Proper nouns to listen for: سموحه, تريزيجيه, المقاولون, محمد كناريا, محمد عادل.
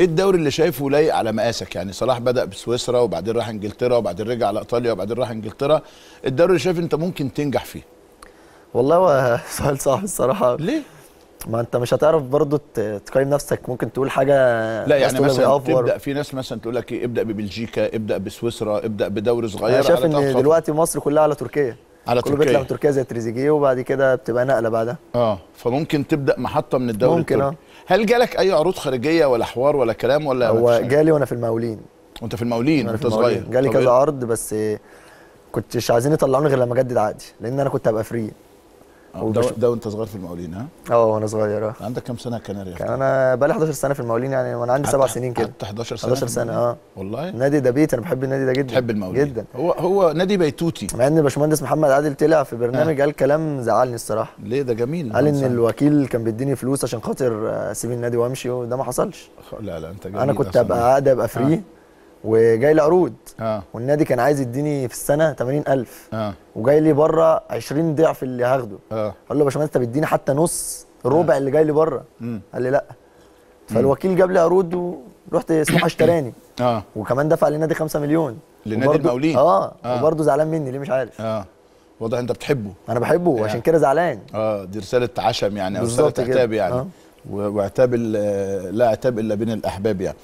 ايه الدوري اللي شايفه لايق على مقاسك؟ يعني صلاح بدأ بسويسرا وبعدين راح انجلترا وبعدين رجع على ايطاليا وبعدين راح انجلترا، الدوري اللي شايف انت ممكن تنجح فيه؟ والله هو سؤال صعب الصراحه. ليه؟ ما انت مش هتعرف برضه تقيم نفسك، ممكن تقول حاجه. لا يعني مثلا تبدا في ناس مثلا تقول لك ايه، ابدا ببلجيكا، ابدا بسويسرا، ابدا بدوري صغير. انا شايف ان دلوقتي مصر كلها على تركيا، على كله بيطلع من تركيا زي تريزيجيه، وبعد كده بتبقى نقله بعدها. فممكن تبدا محطه من الدوري التركي. هل جالك اي عروض خارجيه ولا حوار ولا كلام ولا؟ هو جالي وانا في المقاولين. وانت في المقاولين وانت صغير؟ جالي كذا عرض بس كنتش عايزين يطلعوني غير لما اجدد عقدي، لان انا كنت هبقى فري. ده وانت صغير في المقاولين؟ ها؟ وانا صغير. عندك كام سنه كناريا؟ انا بقالي 11 سنه في المقاولين، يعني وانا عندي 7 سنين كده. 11 سنه. والله النادي ده بيتي، انا بحب النادي ده جدا. بتحب المقاولين جدا؟ هو نادي بيتوتي. مع ان الباشمهندس محمد عادل طلع في برنامج قال كلام زعلني الصراحه. ليه؟ ده جميل. قال ان الوكيل كان بيديني فلوس عشان خاطر اسيب النادي وامشي، وده ما حصلش. لا انت جميل. انا كنت هبقى عقد، ابقى فري، وجاي لي عروض. والنادي كان عايز يديني في السنه 80000. وجاي لي بره 20 ضعف اللي هاخده. قال له يا باشمهندس انت بتديني حتى نص، ربع اللي جاي لي بره. قال لي لا. فالوكيل جاب لي عروض، ورحت سموحه اشتراني. وكمان دفع للنادي 5 مليون لنادي المقاولين. وبرضه زعلان مني ليه مش عارف. واضح انت بتحبه. انا بحبه وعشان كده زعلان. دي رساله عشم يعني، او رساله عتاب يعني. وعتاب لا عتاب الا بين الاحباب يعني.